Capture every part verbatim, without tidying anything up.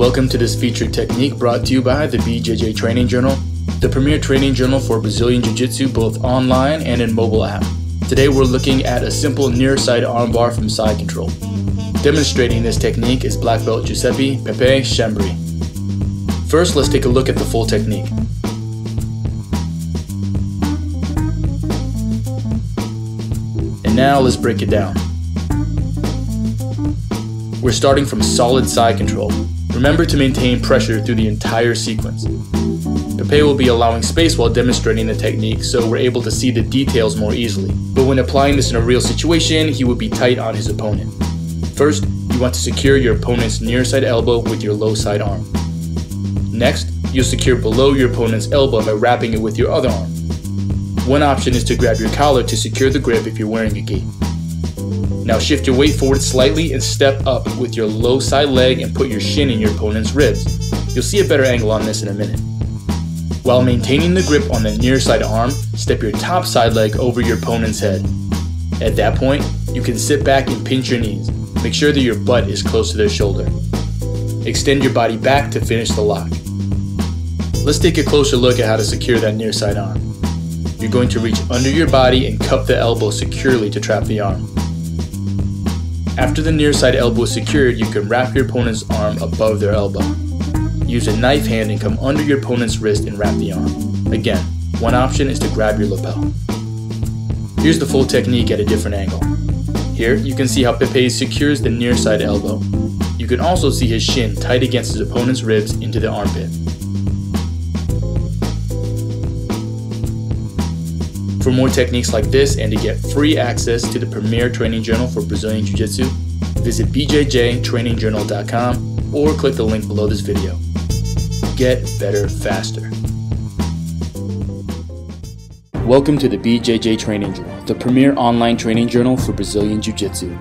Welcome to this featured technique brought to you by the B J J Training Journal, the premier training journal for Brazilian Jiu-Jitsu both online and in mobile app. Today we're looking at a simple near side armbar from side control. Demonstrating this technique is black belt Giuseppe Pepe Schembri. First, let's take a look at the full technique. And now let's break it down. We're starting from solid side control. Remember to maintain pressure through the entire sequence. Pepe will be allowing space while demonstrating the technique, so we're able to see the details more easily. But when applying this in a real situation, he would be tight on his opponent. First, you want to secure your opponent's near side elbow with your low side arm. Next, you'll secure below your opponent's elbow by wrapping it with your other arm. One option is to grab your collar to secure the grip if you're wearing a gi. Now shift your weight forward slightly and step up with your low side leg and put your shin in your opponent's ribs. You'll see a better angle on this in a minute. While maintaining the grip on the near side arm, step your top side leg over your opponent's head. At that point, you can sit back and pinch your knees. Make sure that your butt is close to their shoulder. Extend your body back to finish the lock. Let's take a closer look at how to secure that near side arm. You're going to reach under your body and cup the elbow securely to trap the arm. After the near side elbow is secured, you can wrap your opponent's arm above their elbow. Use a knife hand and come under your opponent's wrist and wrap the arm. Again, one option is to grab your lapel. Here's the full technique at a different angle. Here, you can see how Pepe secures the near side elbow. You can also see his shin tight against his opponent's ribs into the armpit. For more techniques like this and to get free access to the premier training journal for Brazilian Jiu-Jitsu, visit B J J Training Journal dot com or click the link below this video. Get better faster. Welcome to the B J J Training Journal, the premier online training journal for Brazilian Jiu-Jitsu.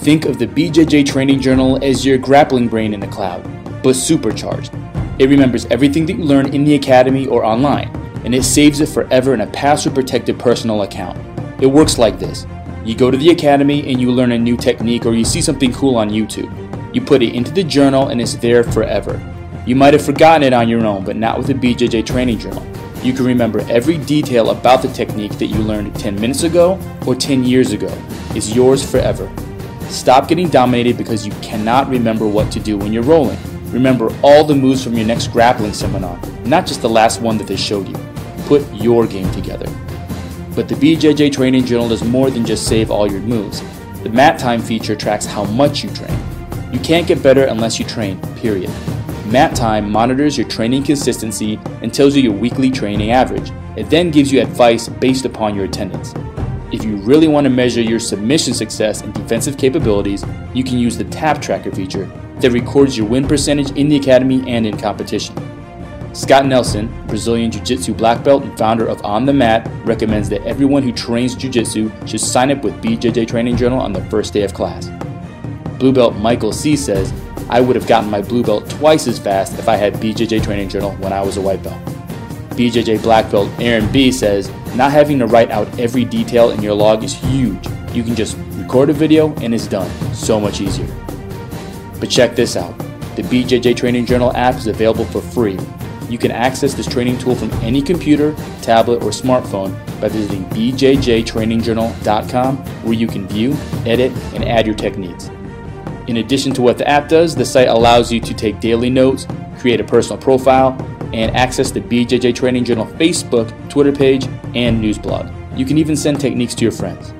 Think of the B J J Training Journal as your grappling brain in the cloud, but supercharged. It remembers everything that you learn in the academy or online, and it saves it forever in a password protected personal account. It works like this. You go to the academy and you learn a new technique or you see something cool on YouTube. You put it into the journal and it's there forever. You might have forgotten it on your own, but not with the B J J Training Journal. You can remember every detail about the technique that you learned ten minutes ago or ten years ago. It's yours forever. Stop getting dominated because you cannot remember what to do when you're rolling. Remember all the moves from your next grappling seminar, not just the last one that they showed you. Put your game together. But the B J J Training Journal does more than just save all your moves. The mat time feature tracks how much you train. You can't get better unless you train, period. Mat time monitors your training consistency and tells you your weekly training average. It then gives you advice based upon your attendance. If you really want to measure your submission success and defensive capabilities, you can use the tap tracker feature that records your win percentage in the academy and in competition. Scott Nelson, Brazilian Jiu-Jitsu black belt and founder of On The Mat, recommends that everyone who trains Jiu-Jitsu should sign up with B J J Training Journal on the first day of class. Blue belt Michael C says, "I would have gotten my blue belt twice as fast if I had B J J Training Journal when I was a white belt." B J J black belt Aaron B says, "Not having to write out every detail in your log is huge. You can just record a video and it's done. So much easier." But check this out. The B J J Training Journal app is available for free. You can access this training tool from any computer, tablet, or smartphone by visiting B J J Training Journal dot com, where you can view, edit, and add your techniques. In addition to what the app does, the site allows you to take daily notes, create a personal profile, and access the B J J Training Journal Facebook, Twitter page, and news blog. You can even send techniques to your friends.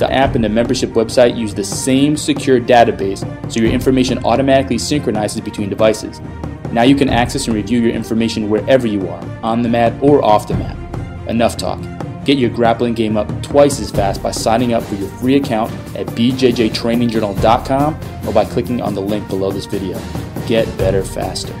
The app and the membership website use the same secure database, so your information automatically synchronizes between devices. Now you can access and review your information wherever you are, on the mat or off the mat. Enough talk. Get your grappling game up twice as fast by signing up for your free account at B J J Training Journal dot com or by clicking on the link below this video. Get better faster.